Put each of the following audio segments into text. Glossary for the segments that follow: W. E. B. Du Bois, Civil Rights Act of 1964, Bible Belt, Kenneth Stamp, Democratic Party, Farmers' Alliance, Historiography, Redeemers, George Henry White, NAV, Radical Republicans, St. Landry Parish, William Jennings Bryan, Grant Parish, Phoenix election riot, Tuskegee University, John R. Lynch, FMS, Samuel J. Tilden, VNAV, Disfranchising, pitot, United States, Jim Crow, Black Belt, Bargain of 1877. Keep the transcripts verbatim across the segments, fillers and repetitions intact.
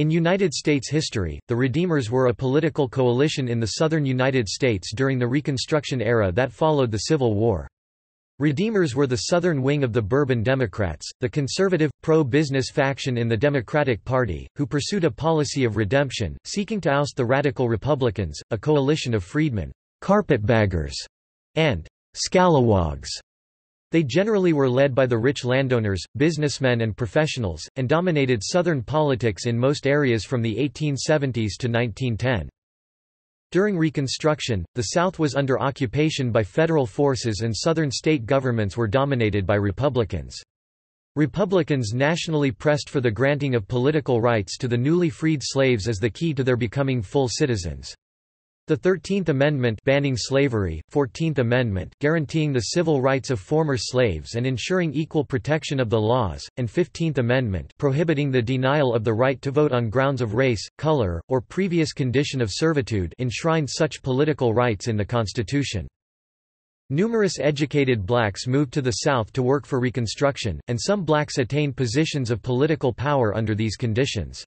In United States history, the Redeemers were a political coalition in the southern United States during the Reconstruction Era that followed the Civil War. Redeemers were the southern wing of the Bourbon Democrats, the conservative, pro-business faction in the Democratic Party, who pursued a policy of redemption, seeking to oust the Radical Republicans, a coalition of freedmen, carpetbaggers, and scalawags. They generally were led by the rich landowners, businessmen and professionals, and dominated southern politics in most areas from the eighteen seventies to nineteen ten. During Reconstruction, the South was under occupation by federal forces and southern state governments were dominated by Republicans. Republicans nationally pressed for the granting of political rights to the newly freed slaves as the key to their becoming full citizens. The thirteenth Amendment banning slavery, fourteenth Amendment guaranteeing the civil rights of former slaves and ensuring equal protection of the laws, and fifteenth Amendment prohibiting the denial of the right to vote on grounds of race, color, or previous condition of servitude enshrined such political rights in the Constitution. Numerous educated blacks moved to the South to work for Reconstruction, and some blacks attained positions of political power under these conditions.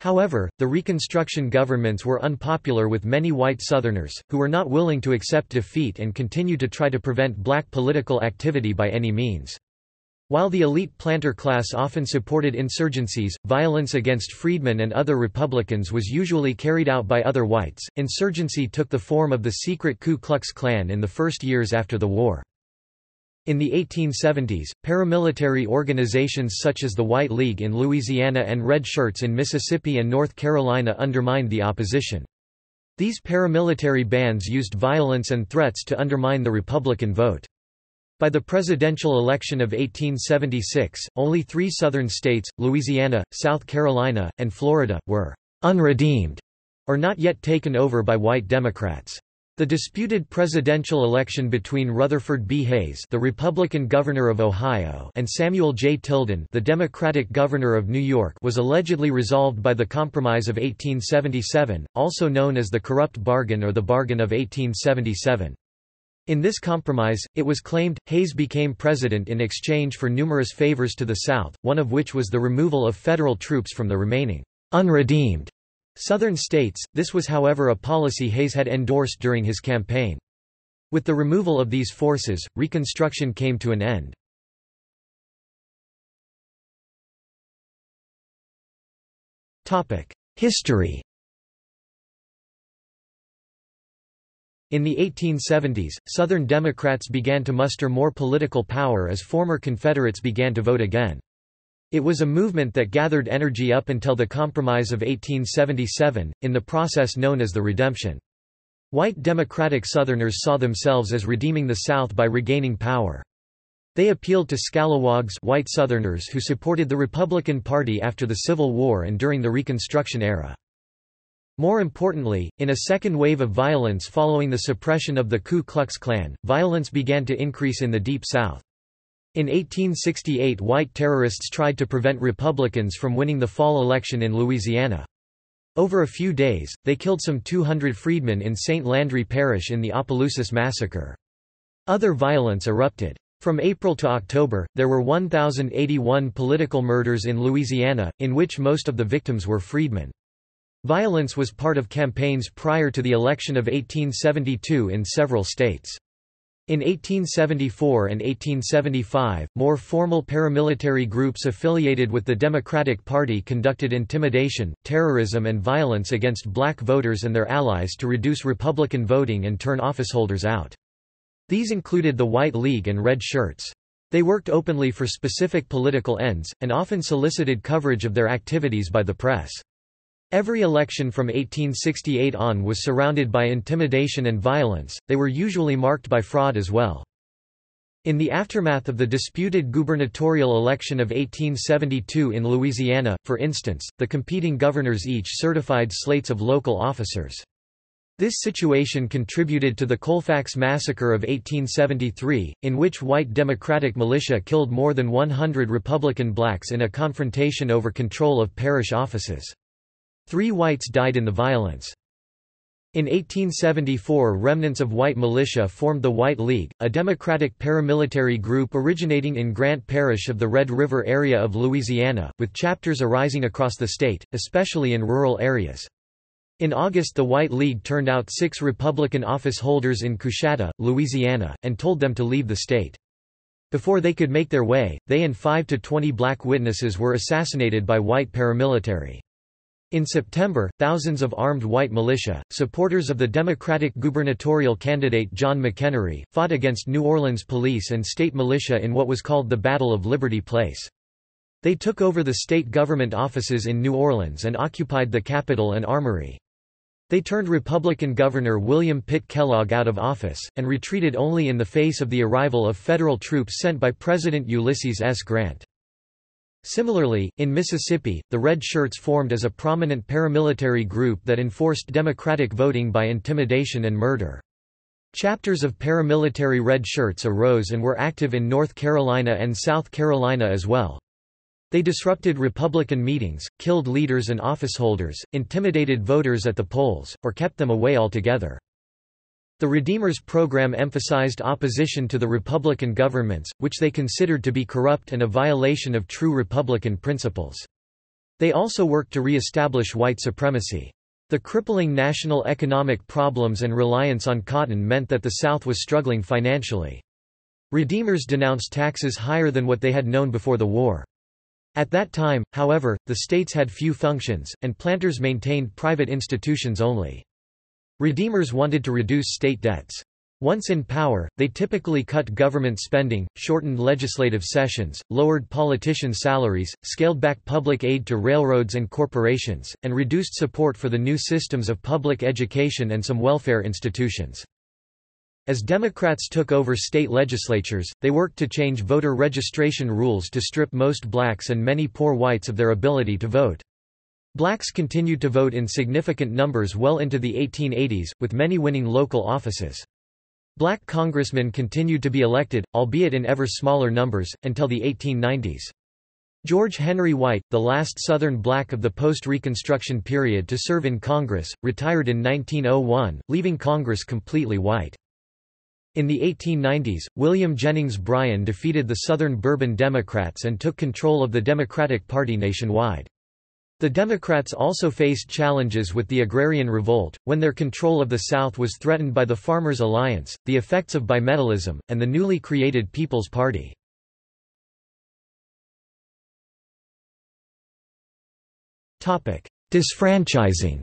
However, the Reconstruction governments were unpopular with many white Southerners, who were not willing to accept defeat and continued to try to prevent black political activity by any means. While the elite planter class often supported insurgencies, violence against freedmen and other Republicans was usually carried out by other whites. Insurgency took the form of the secret Ku Klux Klan in the first years after the war. In the eighteen seventies, paramilitary organizations such as the White League in Louisiana and Red Shirts in Mississippi and North Carolina undermined the opposition. These paramilitary bands used violence and threats to undermine the Republican vote. By the presidential election of eighteen seventy-six, only three southern states, Louisiana, South Carolina, and Florida, were unredeemed, or not yet taken over by white Democrats. The disputed presidential election between Rutherford B. Hayes, the Republican governor of Ohio, and Samuel J. Tilden, the Democratic governor of New York, was allegedly resolved by the Compromise of eighteen seventy-seven, also known as the Corrupt Bargain or the Bargain of eighteen seventy-seven. In this compromise, it was claimed, Hayes became president in exchange for numerous favors to the South, one of which was the removal of federal troops from the remaining unredeemed Southern states. This was however a policy Hayes had endorsed during his campaign. With the removal of these forces, Reconstruction came to an end. History. In the eighteen seventies, Southern Democrats began to muster more political power as former Confederates began to vote again. It was a movement that gathered energy up until the Compromise of eighteen seventy-seven, in the process known as the Redemption. White Democratic Southerners saw themselves as redeeming the South by regaining power. They appealed to scalawags, white Southerners who supported the Republican Party after the Civil War and during the Reconstruction era. More importantly, in a second wave of violence following the suppression of the Ku Klux Klan, violence began to increase in the Deep South. In eighteen sixty-eight, white terrorists tried to prevent Republicans from winning the fall election in Louisiana. Over a few days, they killed some two hundred freedmen in Saint Landry Parish in the Opelousas Massacre. Other violence erupted. From April to October, there were one thousand eighty-one political murders in Louisiana, in which most of the victims were freedmen. Violence was part of campaigns prior to the election of eighteen seventy-two in several states. In eighteen seventy-four and eighteen seventy-five, more formal paramilitary groups affiliated with the Democratic Party conducted intimidation, terrorism and violence against black voters and their allies to reduce Republican voting and turn officeholders out. These included the White League and Red Shirts. They worked openly for specific political ends, and often solicited coverage of their activities by the press. Every election from eighteen sixty-eight on was surrounded by intimidation and violence. They were usually marked by fraud as well. In the aftermath of the disputed gubernatorial election of eighteen seventy-two in Louisiana, for instance, the competing governors each certified slates of local officers. This situation contributed to the Colfax Massacre of eighteen seventy-three, in which white Democratic militia killed more than one hundred Republican blacks in a confrontation over control of parish offices. Three whites died in the violence. In eighteen seventy-four, remnants of white militia formed the White League, a democratic paramilitary group originating in Grant Parish of the Red River area of Louisiana, with chapters arising across the state, especially in rural areas. In August, the White League turned out six Republican office holders in Coushatta, Louisiana, and told them to leave the state. Before they could make their way, they and five to twenty black witnesses were assassinated by white paramilitary. In September, thousands of armed white militia, supporters of the Democratic gubernatorial candidate John McHenry, fought against New Orleans police and state militia in what was called the Battle of Liberty Place. They took over the state government offices in New Orleans and occupied the Capitol and Armory. They turned Republican Governor William Pitt Kellogg out of office, and retreated only in the face of the arrival of federal troops sent by President Ulysses S. Grant. Similarly, in Mississippi, the Red Shirts formed as a prominent paramilitary group that enforced Democratic voting by intimidation and murder. Chapters of paramilitary Red Shirts arose and were active in North Carolina and South Carolina as well. They disrupted Republican meetings, killed leaders and officeholders, intimidated voters at the polls, or kept them away altogether. The Redeemers program emphasized opposition to the Republican governments, which they considered to be corrupt and a violation of true Republican principles. They also worked to re-establish white supremacy. The crippling national economic problems and reliance on cotton meant that the South was struggling financially. Redeemers denounced taxes higher than what they had known before the war. At that time, however, the states had few functions, and planters maintained private institutions only. Redeemers wanted to reduce state debts. Once in power, they typically cut government spending, shortened legislative sessions, lowered politicians' salaries, scaled back public aid to railroads and corporations, and reduced support for the new systems of public education and some welfare institutions. As Democrats took over state legislatures, they worked to change voter registration rules to strip most blacks and many poor whites of their ability to vote. Blacks continued to vote in significant numbers well into the eighteen eighties, with many winning local offices. Black congressmen continued to be elected, albeit in ever smaller numbers, until the eighteen nineties. George Henry White, the last Southern black of the post-Reconstruction period to serve in Congress, retired in nineteen oh one, leaving Congress completely white. In the eighteen nineties, William Jennings Bryan defeated the Southern Bourbon Democrats and took control of the Democratic Party nationwide. The Democrats also faced challenges with the Agrarian Revolt, when their control of the South was threatened by the Farmers' Alliance, the effects of bimetallism, and the newly created People's Party. Disfranchising.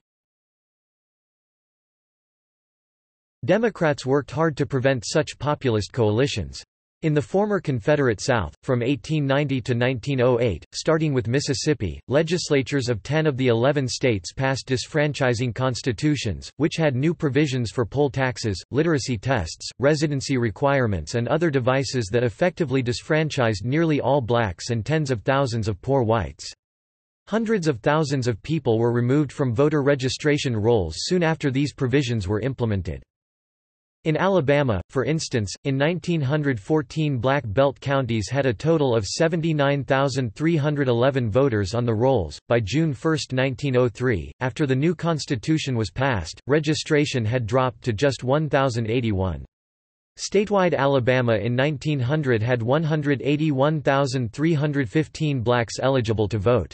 Democrats worked hard to prevent such populist coalitions. In the former Confederate South, from eighteen ninety to nineteen oh eight, starting with Mississippi, legislatures of ten of the eleven states passed disfranchising constitutions, which had new provisions for poll taxes, literacy tests, residency requirements and other devices that effectively disfranchised nearly all blacks and tens of thousands of poor whites. Hundreds of thousands of people were removed from voter registration rolls soon after these provisions were implemented. In Alabama, for instance, in nineteen fourteen Black Belt counties had a total of seventy-nine thousand three hundred eleven voters on the rolls. By June first nineteen oh three, after the new Constitution was passed, registration had dropped to just one thousand eighty-one. Statewide Alabama in nineteen hundred had one hundred eighty-one thousand three hundred fifteen blacks eligible to vote.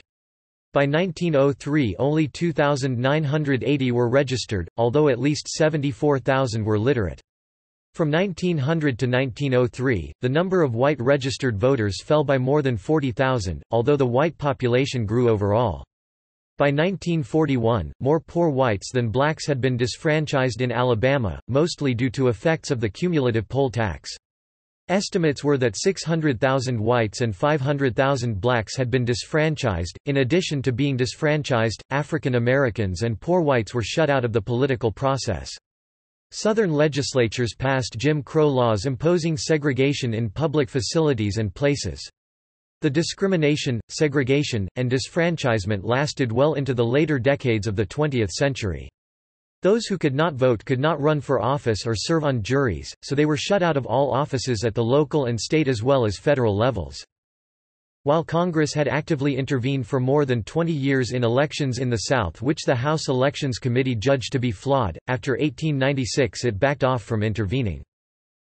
By nineteen oh three only two thousand nine hundred eighty were registered, although at least seventy-four thousand were literate. From nineteen hundred to nineteen oh three, the number of white registered voters fell by more than forty thousand, although the white population grew overall. By nineteen forty-one, more poor whites than blacks had been disfranchised in Alabama, mostly due to effects of the cumulative poll tax. Estimates were that six hundred thousand whites and five hundred thousand blacks had been disfranchised. In addition to being disfranchised, African Americans and poor whites were shut out of the political process. Southern legislatures passed Jim Crow laws imposing segregation in public facilities and places. The discrimination, segregation, and disfranchisement lasted well into the later decades of the twentieth century. Those who could not vote could not run for office or serve on juries, so they were shut out of all offices at the local and state as well as federal levels. While Congress had actively intervened for more than twenty years in elections in the South which the House Elections Committee judged to be flawed, after eighteen ninety-six it backed off from intervening.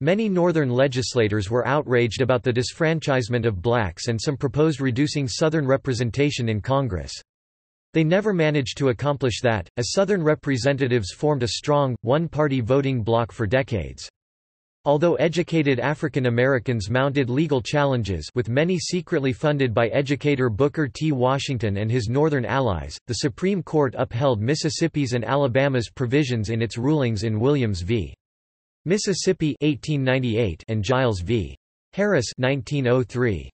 Many Northern legislators were outraged about the disfranchisement of blacks and some proposed reducing Southern representation in Congress. They never managed to accomplish that, as Southern representatives formed a strong, one-party voting bloc for decades. Although educated African Americans mounted legal challenges with many secretly funded by educator Booker T. Washington and his Northern allies, the Supreme Court upheld Mississippi's and Alabama's provisions in its rulings in Williams v. Mississippi eighteen ninety-eight and Giles v. Harris nineteen oh three.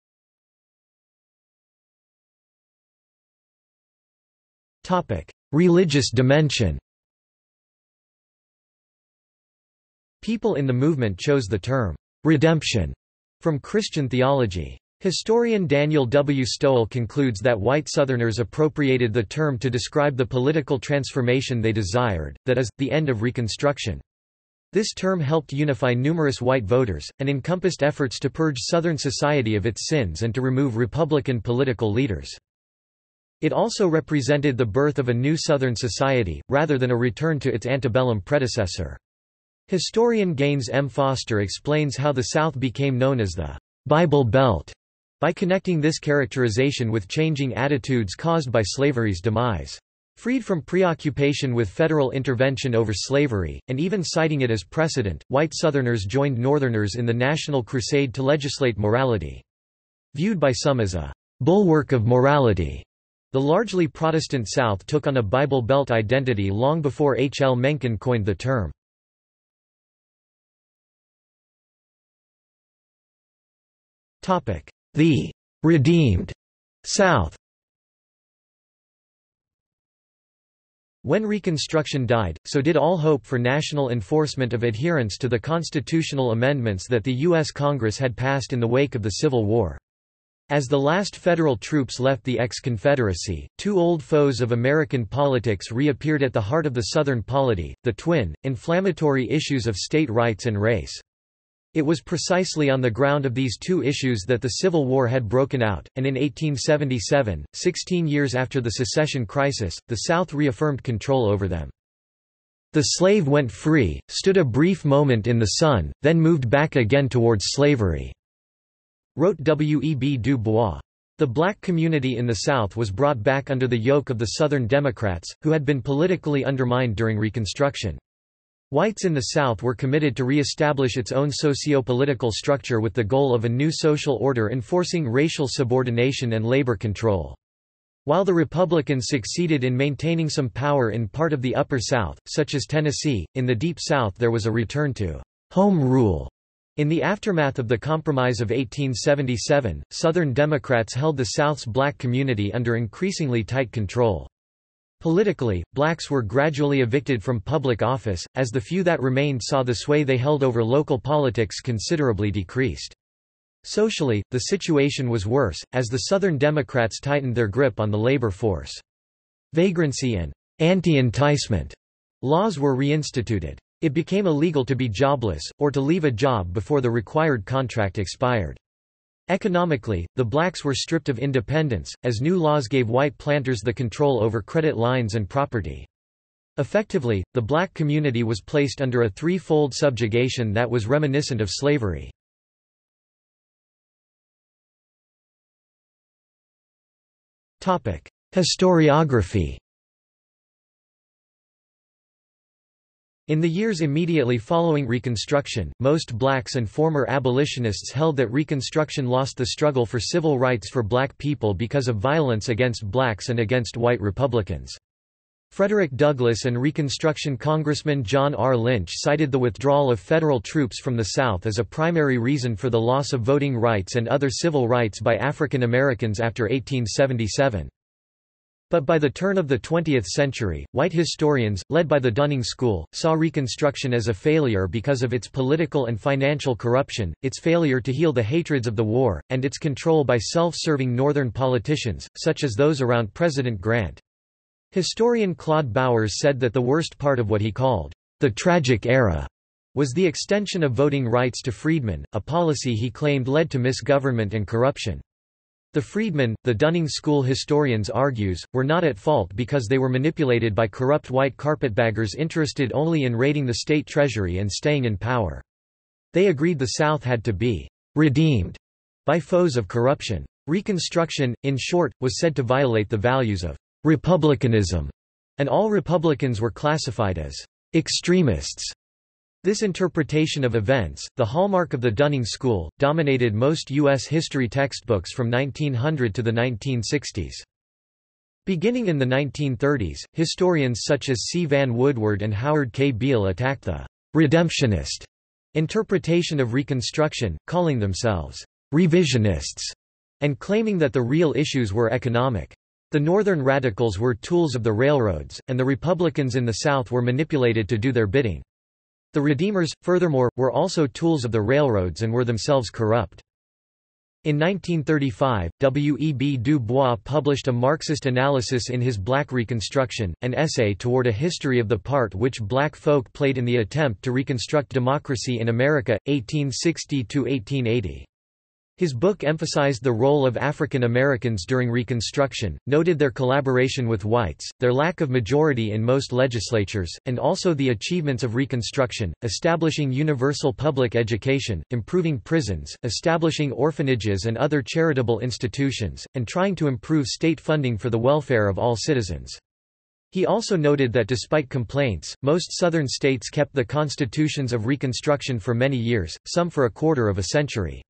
Religious dimension. People in the movement chose the term, "redemption," from Christian theology. Historian Daniel W. Stowell concludes that white Southerners appropriated the term to describe the political transformation they desired, that is, the end of Reconstruction. This term helped unify numerous white voters, and encompassed efforts to purge Southern society of its sins and to remove Republican political leaders. It also represented the birth of a new Southern society, rather than a return to its antebellum predecessor. Historian Gaines M. Foster explains how the South became known as the Bible Belt by connecting this characterization with changing attitudes caused by slavery's demise. Freed from preoccupation with federal intervention over slavery, and even citing it as precedent, white Southerners joined Northerners in the national crusade to legislate morality. Viewed by some as a bulwark of morality, the largely Protestant South took on a Bible Belt identity long before H. L. Mencken coined the term. The «redeemed» South. When Reconstruction died, so did all hope for national enforcement of adherence to the constitutional amendments that the U S Congress had passed in the wake of the Civil War. As the last federal troops left the ex-Confederacy, two old foes of American politics reappeared at the heart of the Southern polity, the twin, inflammatory issues of state rights and race. It was precisely on the ground of these two issues that the Civil War had broken out, and in eighteen seventy-seven, sixteen years after the secession crisis, the South reaffirmed control over them. The slave went free, stood a brief moment in the sun, then moved back again towards slavery, wrote W. E. B. Du Bois. The black community in the South was brought back under the yoke of the Southern Democrats, who had been politically undermined during Reconstruction. Whites in the South were committed to re-establish its own socio-political structure with the goal of a new social order enforcing racial subordination and labor control. While the Republicans succeeded in maintaining some power in part of the Upper South, such as Tennessee, in the Deep South there was a return to home rule. In the aftermath of the Compromise of eighteen seventy-seven, Southern Democrats held the South's black community under increasingly tight control. Politically, blacks were gradually evicted from public office, as the few that remained saw the sway they held over local politics considerably decreased. Socially, the situation was worse, as the Southern Democrats tightened their grip on the labor force. Vagrancy and anti-enticement laws were reinstituted. It became illegal to be jobless, or to leave a job before the required contract expired. Economically, the blacks were stripped of independence, as new laws gave white planters the control over credit lines and property. Effectively, the black community was placed under a threefold subjugation that was reminiscent of slavery. Historiography. In the years immediately following Reconstruction, most blacks and former abolitionists held that Reconstruction lost the struggle for civil rights for black people because of violence against blacks and against white Republicans. Frederick Douglass and Reconstruction Congressman John R. Lynch cited the withdrawal of federal troops from the South as a primary reason for the loss of voting rights and other civil rights by African Americans after eighteen seventy-seven. But by the turn of the twentieth century, white historians, led by the Dunning School, saw Reconstruction as a failure because of its political and financial corruption, its failure to heal the hatreds of the war, and its control by self-serving Northern politicians, such as those around President Grant. Historian Claude Bowers said that the worst part of what he called, "the tragic era," was the extension of voting rights to freedmen, a policy he claimed led to misgovernment and corruption. The freedmen, the Dunning School historians argues, were not at fault because they were manipulated by corrupt white carpetbaggers interested only in raiding the state treasury and staying in power. They agreed the South had to be «redeemed» by foes of corruption. Reconstruction, in short, was said to violate the values of «republicanism», and all Republicans were classified as «extremists». This interpretation of events, the hallmark of the Dunning School, dominated most U S history textbooks from nineteen hundred to the nineteen sixties. Beginning in the nineteen thirties, historians such as C. Van Woodward and Howard K. Beale attacked the «redemptionist» interpretation of Reconstruction, calling themselves «revisionists» and claiming that the real issues were economic. The Northern radicals were tools of the railroads, and the Republicans in the South were manipulated to do their bidding. The Redeemers, furthermore, were also tools of the railroads and were themselves corrupt. In nineteen thirty-five, W. E. B. Du Bois published a Marxist analysis in his Black Reconstruction, an essay toward a history of the part which black folk played in the attempt to reconstruct democracy in America, eighteen sixty to eighteen eighty. His book emphasized the role of African Americans during Reconstruction, noted their collaboration with whites, their lack of majority in most legislatures, and also the achievements of Reconstruction, establishing universal public education, improving prisons, establishing orphanages and other charitable institutions, and trying to improve state funding for the welfare of all citizens. He also noted that despite complaints, most Southern states kept the constitutions of Reconstruction for many years, some for a quarter of a century.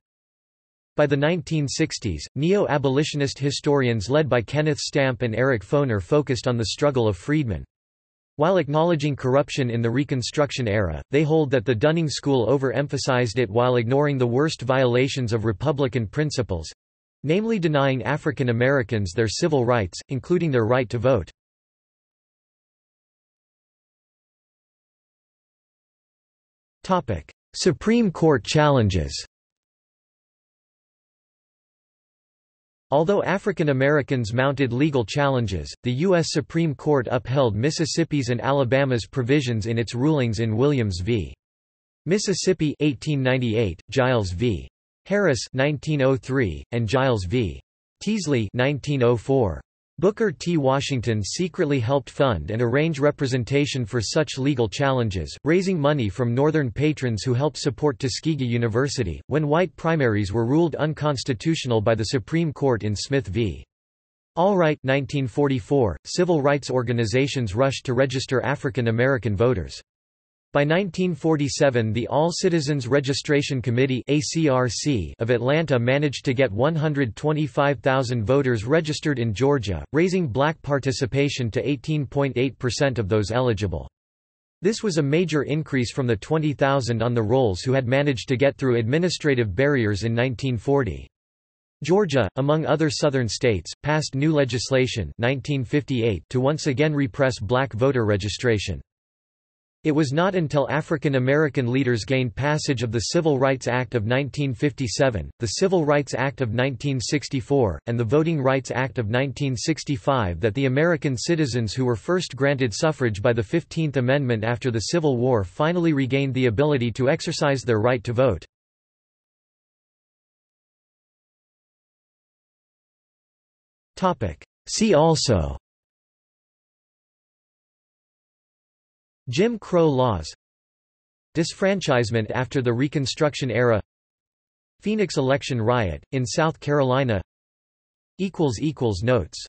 By the nineteen sixties, neo-abolitionist historians led by Kenneth Stamp and Eric Foner focused on the struggle of freedmen. While acknowledging corruption in the Reconstruction era, they hold that the Dunning School overemphasized it while ignoring the worst violations of Republican principles—namely denying African Americans their civil rights, including their right to vote. Supreme Court challenges. Although African Americans mounted legal challenges, the U S Supreme Court upheld Mississippi's and Alabama's provisions in its rulings in Williams v. Mississippi eighteen ninety-eight, Giles v. Harris nineteen oh three, and Giles v. Teasley nineteen oh four. Booker T. Washington secretly helped fund and arrange representation for such legal challenges, raising money from Northern patrons who helped support Tuskegee University, when white primaries were ruled unconstitutional by the Supreme Court in Smith v. Allwright nineteen forty-four, civil rights organizations rushed to register African American voters. By nineteen forty-seven, the All Citizens Registration Committee (A C R C) of Atlanta managed to get one hundred twenty-five thousand voters registered in Georgia, raising black participation to eighteen point eight percent of those eligible. This was a major increase from the twenty thousand on the rolls who had managed to get through administrative barriers in nineteen forty. Georgia, among other Southern states, passed new legislation nineteen fifty-eight to once again repress black voter registration. It was not until African American leaders gained passage of the Civil Rights Act of nineteen fifty-seven, the Civil Rights Act of nineteen sixty-four, and the Voting Rights Act of nineteen sixty-five that the American citizens who were first granted suffrage by the fifteenth Amendment after the Civil War finally regained the ability to exercise their right to vote. See also: Jim Crow laws, disenfranchisement after the Reconstruction era, Phoenix election riot in South Carolina. Notes